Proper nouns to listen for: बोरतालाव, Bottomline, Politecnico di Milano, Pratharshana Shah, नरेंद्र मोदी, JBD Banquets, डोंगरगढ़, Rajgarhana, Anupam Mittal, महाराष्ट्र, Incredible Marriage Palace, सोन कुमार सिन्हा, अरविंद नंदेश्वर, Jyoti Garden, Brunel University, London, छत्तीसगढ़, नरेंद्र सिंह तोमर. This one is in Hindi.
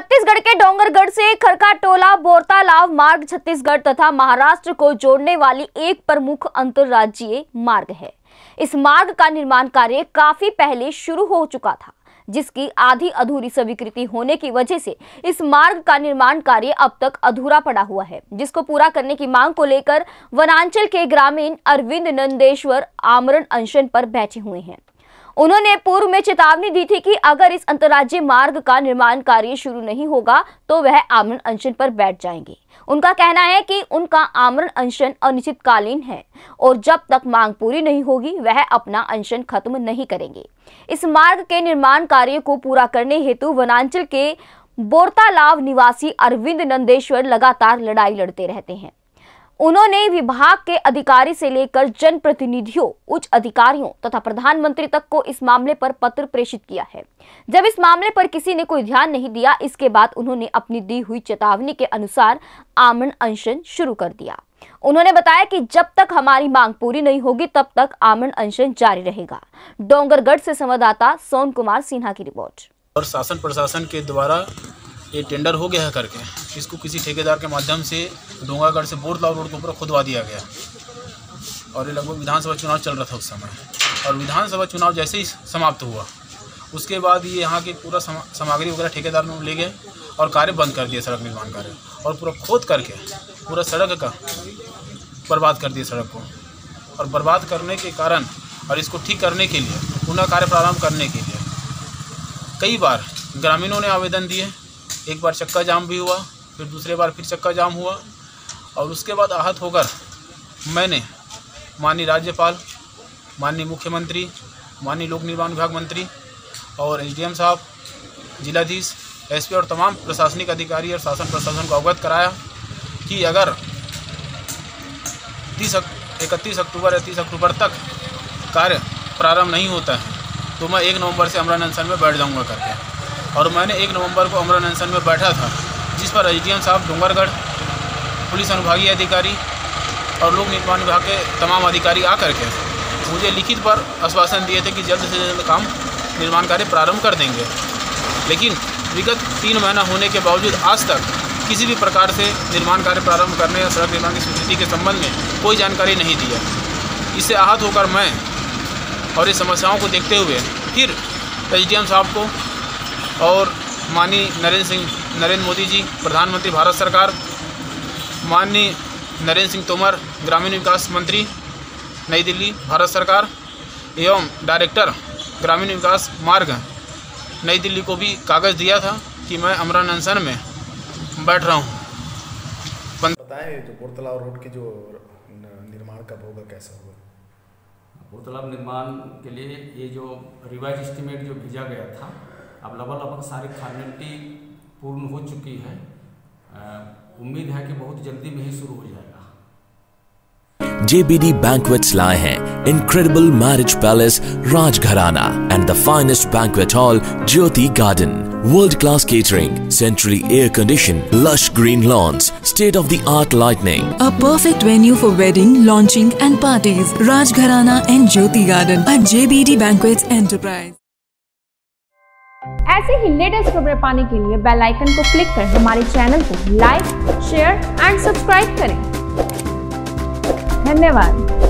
छत्तीसगढ़ के डोंगरगढ़ से खरकाटोला बोरतालाव मार्ग छत्तीसगढ़ तथा महाराष्ट्र को जोड़ने वाली एक प्रमुख अंतरराज्यीय मार्ग है। इस मार्ग का निर्माण कार्य काफी पहले शुरू हो चुका था, जिसकी आधी अधूरी स्वीकृति होने की वजह से इस मार्ग का निर्माण कार्य अब तक अधूरा पड़ा हुआ है, जिसको पूरा करने की मांग को लेकर वनांचल के ग्रामीण अरविंद नंदेश्वर आमरण अनशन पर बैठे हुए हैं। उन्होंने पूर्व में चेतावनी दी थी कि अगर इस अंतर्राज्यीय मार्ग का निर्माण कार्य शुरू नहीं होगा तो वह आमरण अनशन पर बैठ जाएंगे। उनका कहना है कि उनका आमरण अनशन अनिश्चितकालीन है और जब तक मांग पूरी नहीं होगी वह अपना अनशन खत्म नहीं करेंगे। इस मार्ग के निर्माण कार्य को पूरा करने हेतु वनांचल के बोरतालाव निवासी अरविंद नंदेश्वर लगातार लड़ाई लड़ते रहते हैं। उन्होंने विभाग के अधिकारी से लेकर जनप्रतिनिधियों, उच्च अधिकारियों तथा प्रधानमंत्री तक को इस मामले पर पत्र प्रेषित किया है। जब इस मामले पर किसी ने कोई ध्यान नहीं दिया, इसके बाद उन्होंने अपनी दी हुई चेतावनी के अनुसार आमरण अनशन शुरू कर दिया। उन्होंने बताया कि जब तक हमारी मांग पूरी नहीं होगी तब तक आमरण अनशन जारी रहेगा। डोंगरगढ़ से संवाददाता सोन कुमार सिन्हा की रिपोर्ट। और शासन प्रशासन के द्वारा ये टेंडर हो गया है करके इसको किसी ठेकेदार के माध्यम से डोंगरगढ़ से बोरतालाव रोड के ऊपर खुदवा दिया गया और ये लगभग विधानसभा चुनाव चल रहा था उस समय। और विधानसभा चुनाव जैसे ही समाप्त हुआ उसके बाद ये यहाँ के पूरा सामग्री वगैरह ठेकेदार में ले गए और कार्य बंद कर दिया, सड़क निर्माण कार्य, और पूरा खोद करके पूरा सड़क का बर्बाद कर दिया सड़क को। और बर्बाद करने के कारण और इसको ठीक करने के लिए पुनः कार्य प्रारंभ करने के लिए कई बार ग्रामीणों ने आवेदन दिए। एक बार चक्का जाम भी हुआ, फिर दूसरे बार फिर चक्का जाम हुआ और उसके बाद आहत होकर मैंने माननीय राज्यपाल, माननीय मुख्यमंत्री, माननीय लोक निर्माण विभाग मंत्री और एसडीएम साहब, जिलाधीश, एसपी और तमाम प्रशासनिक अधिकारी और शासन प्रशासन को अवगत कराया कि अगर 31 अक्टूबर या 30 अक्टूबर तक कार्य प्रारंभ नहीं होता है तो मैं 1 नवंबर से आमरण अनशन में बैठ जाऊँगा करके। और मैंने 1 नवंबर को आमरण अनशन में बैठा था, जिस पर एसडीएम साहब, डोंगरगढ़ पुलिस अनुभागीय अधिकारी और लोक निर्माण विभाग के तमाम अधिकारी आकर के मुझे लिखित पर आश्वासन दिए थे कि जल्द से जल्द काम निर्माण कार्य प्रारंभ कर देंगे। लेकिन विगत 3 महीना होने के बावजूद आज तक किसी भी प्रकार से निर्माण कार्य प्रारंभ करने या सड़क निर्माण की स्वीकृति के संबंध में कोई जानकारी नहीं दी है। इससे आहत होकर मैं और इस समस्याओं को देखते हुए फिर एसडीएम साहब को और माननीय नरेंद्र मोदी जी, प्रधानमंत्री भारत सरकार, माननीय नरेंद्र सिंह तोमर, ग्रामीण विकास मंत्री नई दिल्ली भारत सरकार एवं डायरेक्टर ग्रामीण विकास मार्ग नई दिल्ली को भी कागज़ दिया था कि मैं आमरण अनशन में बैठ रहा हूँ। बताएं जो बोरतालाव रोड की जो निर्माण कब होगा, कैसा होगा? बोरतालाव निर्माण के लिए ये जो रिवाइज एस्टिमेट जो भेजा गया था, अब लगभग सारी फॉर्मेलिटी पूर्ण हो चुकी है। उम्मीद है कि बहुत जल्दी में ही शुरू हो जाएगा। JBD Banquets लाए हैं Incredible Marriage Palace, Rajgarhana and the finest banquet hall, Jyoti Garden. World-class catering, centrally air-conditioned, lush green lawns, state-of-the-art lighting. A perfect venue for wedding, launching and parties. Rajgarhana and Jyoti Garden at JBD Banquets Enterprise. ऐसे ही लेटेस्ट खबरें पाने के लिए बेल आइकन को क्लिक करें। हमारे चैनल को लाइक, शेयर एंड सब्सक्राइब करें। धन्यवाद।